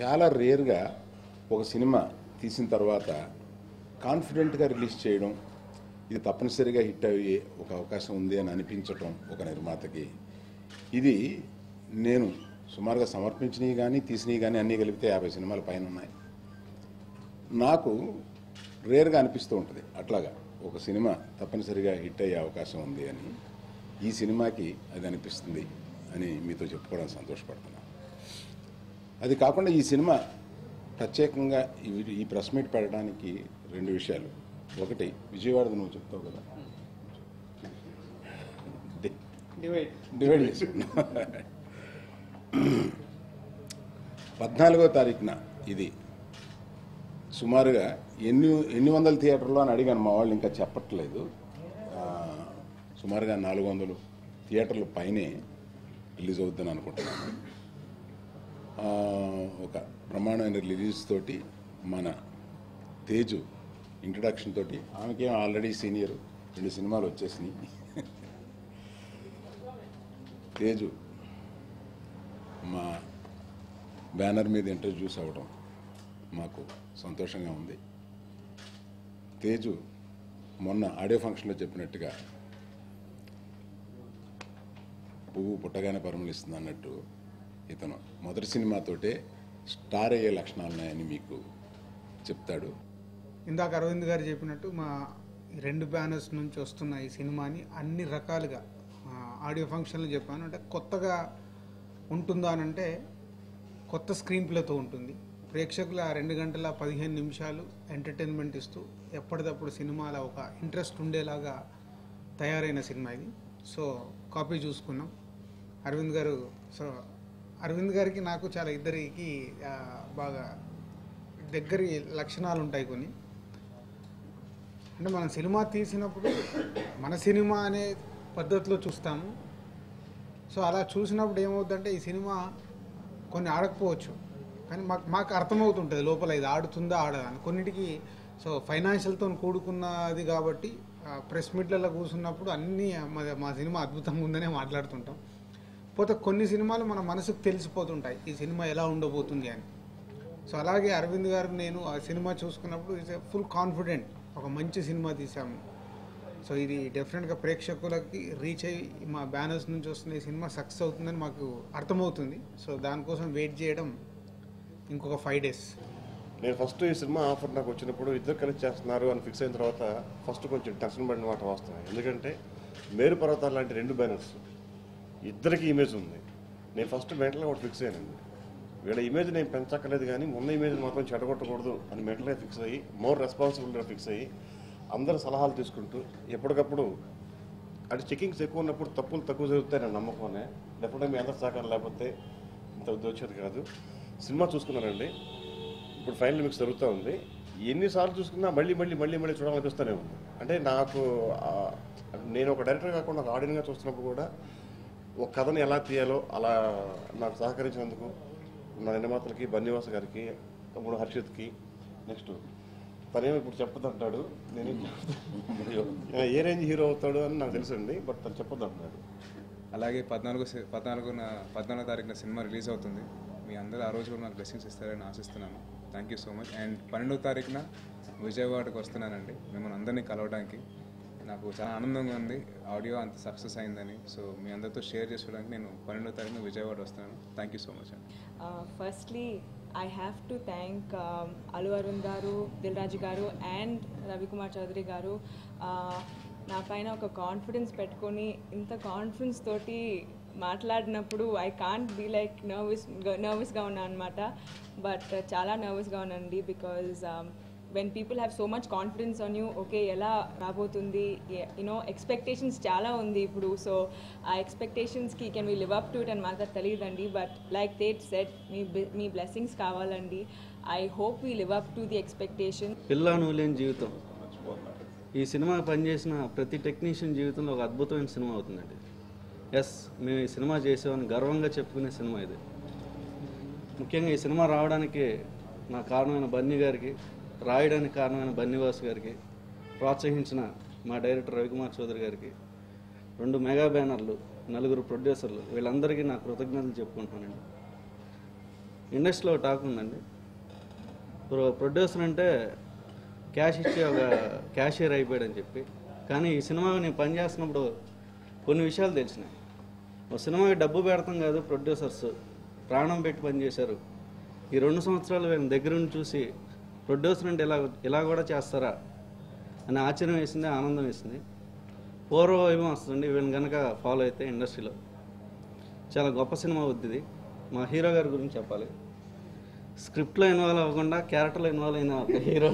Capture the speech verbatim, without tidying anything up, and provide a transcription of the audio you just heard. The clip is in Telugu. చాలా రేర్గా ఒక సినిమా తీసిన తర్వాత కాన్ఫిడెంట్గా రిలీజ్ చేయడం, ఇది తప్పనిసరిగా హిట్ అయ్యే ఒక అవకాశం ఉంది అని అనిపించటం ఒక నిర్మాతకి. ఇది నేను సుమారుగా సమర్పించినవి కానీ తీసినవి కానీ అన్నీ కలిపితే యాభై సినిమాల పైన ఉన్నాయి. నాకు రేర్గా అనిపిస్తూ ఉంటుంది అట్లాగా ఒక సినిమా తప్పనిసరిగా హిట్ అయ్యే అవకాశం ఉంది అని. ఈ సినిమాకి అది అనిపిస్తుంది అని మీతో చెప్పుకోవడానికి సంతోషపడుతున్నాను. అది కాకుండా ఈ సినిమా ప్రత్యేకంగా ఈ ప్రెస్ మీట్ పెట్టడానికి రెండు విషయాలు. ఒకటి విజయవాడ నువ్వు చెప్తావు కదా, డివైడ్ చేసుకున్నా పద్నాలుగో తారీఖున ఇది సుమారుగా ఎన్ని ఎన్ని వందల థియేటర్లో అని అడిగాను. మా వాళ్ళు ఇంకా చెప్పట్లేదు. సుమారుగా నాలుగు వందలు థియేటర్ల పైనే రిలీజ్ అవుద్దని అనుకుంటున్నాను. ఒక ప్రమాణమైన రిలీజ్ తోటి మన తేజు ఇంట్రడక్షన్ తోటి, ఆమెకేం ఆల్రెడీ సీనియర్, రెండు సినిమాలు వచ్చేసినాయి. తేజు మా బ్యానర్ మీద ఇంట్రడ్యూస్ అవ్వడం మాకు సంతోషంగా ఉంది. తేజు మొన్న ఆడియో ఫంక్షన్లో చెప్పినట్టుగా పువ్వు పుట్టగానే పరిమళిస్తుంది అన్నట్టు ఇతను మొదటి సినిమాతోటే స్టార్ అయ్యే లక్షణాలు ఉన్నాయని మీకు చెప్తాడు. ఇందాక అరవింద్ గారు చెప్పినట్టు మా రెండు బ్యానర్స్ నుంచి వస్తున్న ఈ సినిమాని అన్ని రకాలుగా ఆడియో ఫంక్షన్లు చెప్పాను. అంటే కొత్తగా ఉంటుందా అని అంటే కొత్త స్క్రీన్ ప్లేతో ఉంటుంది. ప్రేక్షకులు ఆ రెండు గంటల పదిహేను నిమిషాలు ఎంటర్టైన్మెంట్ ఇస్తూ ఎప్పటికప్పుడు సినిమాల ఒక ఇంట్రెస్ట్ ఉండేలాగా తయారైన సినిమా ఇది. సో కాపీ చూసుకున్నాం. అరవింద్ గారు సో అరవింద్ గారికి నాకు చాలా ఇద్దరికి బాగా దగ్గర లక్షణాలు ఉంటాయి కొన్ని. అంటే మనం సినిమా తీసినప్పుడు మన సినిమా అనే పద్ధతిలో చూస్తాము. సో అలా చూసినప్పుడు ఏమవుతుందంటే ఈ సినిమా కొన్ని ఆడకపోవచ్చు కానీ మాకు మాకు అర్థమవుతుంటుంది లోపల ఇది ఆడుతుందా ఆడదని. కొన్నిటికి సో ఫైనాన్షియల్తో కూడుకున్నది కాబట్టి ప్రెస్ మీట్లలో కూర్చున్నప్పుడు అన్నీ మా సినిమా అద్భుతంగా ఉందనే మాట్లాడుతుంటాం. పోతే కొన్ని సినిమాలు మన మనసుకు తెలిసిపోతుంటాయి ఈ సినిమా ఎలా ఉండబోతుంది అని. సో అలాగే అరవింద్ గారు నేను ఆ సినిమా చూసుకున్నప్పుడు ఈజ్ ఫుల్ కాన్ఫిడెంట్, ఒక మంచి సినిమా తీసాము. సో ఇది డెఫినెట్గా ప్రేక్షకులకి రీచ్ అయ్యి మా బ్యానర్స్ నుంచి వస్తున్న ఈ సినిమా సక్సెస్ అవుతుందని మాకు అర్థమవుతుంది. సో దానికోసం వెయిట్ చేయడం ఇంకొక ఫైవ్ డేస్. నేను ఫస్ట్ ఈ సినిమా ఆఫర్ నాకు వచ్చినప్పుడు ఇద్దరు కలిసి చేస్తున్నారు అని ఫిక్స్ అయిన తర్వాత ఫస్ట్ కొంచెం టెన్షన్ పడిన మాట వస్తున్నాయి. ఎందుకంటే మేరు పర్వతాలు లాంటి రెండు బ్యానర్స్, ఇద్దరికి ఇమేజ్ ఉంది. నేను ఫస్ట్ మెంటల్గా ఒకటి ఫిక్స్ అయ్యానండి, వీళ్ళ ఇమేజ్ నేను పెంచక్కలేదు కానీ మొన్న ఇమేజ్ మాత్రం చెడగొట్టకూడదు అని మెంటల్గా ఫిక్స్ అయ్యి మోర్ రెస్పాన్సిబుల్గా ఫిక్స్ అయ్యి అందరు సలహాలు తీసుకుంటూ ఎప్పటికప్పుడు అటు చెకింగ్స్ ఎక్కువ ఉన్నప్పుడు తప్పులు తక్కువ జరుగుతాయి నా నమ్మకంనే. లేకపోతే మీ అందరి సహకారం లేకపోతే ఇంత వచ్చేది కాదు. సినిమా చూసుకున్నానండి, ఇప్పుడు ఫైనల్ మిక్స్ జరుగుతూ ఉంది. ఎన్నిసార్లు చూసుకున్నా మళ్ళీ మళ్ళీ మళ్ళీ మళ్ళీ చూడాలనిపిస్తూనే ఉంది. అంటే నాకు నేను ఒక డైరెక్టర్ కాకుండా ఒక ఆడియన్గా చూస్తున్నప్పుడు కూడా ఒక కథను ఎలా తీయాలో అలా నాకు సహకరించినందుకు నా నిర్మాతలకి, బన్నివాస్ గారికి, తమ్ముడు హర్షిత్కి, నెక్స్ట్ తనేమో ఇప్పుడు చెప్పొద్దంటాడు, నేను ఏ రేంజ్ హీరో అవుతాడు అని నాకు తెలుసండి, బట్ తను చెప్పొద్దంటున్నాడు. అలాగే పద్నాలుగు పద్నాలుగున పద్నాలుగో తారీఖున సినిమా రిలీజ్ అవుతుంది. మీ అందరూ ఆ రోజు కూడా నాకు బ్లెస్సింగ్స్ ఇస్తారని ఆశిస్తున్నాను. Thank you so much. And పన్నెండో తారీఖున విజయవాడకు వస్తున్నానండి మిమ్మల్ని అందరినీ కలవడానికి. నాకు చాలా ఆనందంగా ఉంది ఆడియో అంత సక్సెస్ అయిందని. సో మీ అందరితో షేర్ చేసుకోవడానికి నేను పన్నెండో తారీఖున విజయవాడ వస్తున్నాను. థ్యాంక్ యూ సో మచ్ అండి. Firstly I have to thank Allu Arun గారు, దిల్రాజి గారు అండ్ రవికుమార్ చౌదరి గారు నా పైన ఒక కాన్ఫిడెన్స్ పెట్టుకొని ఇంత కాన్ఫిడెన్స్ తోటి మాట్లాడినప్పుడు I can't be like nervous నర్వస్గా ఉన్నాను అనమాట. బట్ చాలా నర్వస్గా ఉన్నానండి because when people have so much confidence on you, okay ela rabotundi, you know, expectations chala undi ipudu. So aa expectations ki can we live up to it and manaku teliyadandi. But like they said, me me blessings kavalandi. I hope we live up to the expectation. Illa nolen jeevitham ee cinema pan chesina prati technician jeevithamlo oka adbhutamaina cinema avutundandi. Yes, me ee cinema chesavanu garvanga cheppukune cinema idi. Mukyanga ee cinema raavadaniki na karanamaina Banni gariki, రాయడానికి కారణమైన బన్నివాస్ గారికి, ప్రోత్సహించిన మా డైరెక్టర్ రవికుమార్ చౌదరి గారికి, రెండు మెగా బ్యానర్లు, నలుగురు ప్రొడ్యూసర్లు, వీళ్ళందరికీ నా కృతజ్ఞతలు చెప్పుకుంటున్నానండి. ఇండస్ట్రీలో టాక్ ఉందండి. ప్రొడ్యూసర్ అంటే క్యాష్ ఇచ్చే ఒక క్యాషియర్ అయిపోయాడని చెప్పి, కానీ ఈ సినిమా నేను పనిచేస్తున్నప్పుడు కొన్ని విషయాలు తెలిసినాయి. ఒక సినిమాకి డబ్బు పెడతాం కాదు, ప్రొడ్యూసర్స్ ప్రాణం పెట్టి పనిచేశారు. ఈ రెండు సంవత్సరాలు వీళ్ళని దగ్గర నుంచి చూసి ప్రొడ్యూసర్ అంటే ఇలా ఇలా కూడా చేస్తారా అని ఆశ్చర్యం వేసింది, ఆనందం వేసింది. పూర్వ వైభవం వస్తుంది వీళ్ళని కనుక ఫాలో అయితే ఇండస్ట్రీలో. చాలా గొప్ప సినిమా అవుతుంది. మా హీరో గారి గురించి చెప్పాలి. స్క్రిప్ట్లో ఇన్వాల్వ్ అవ్వకుండా క్యారెక్టర్లో ఇన్వాల్వ్ అయిన హీరో.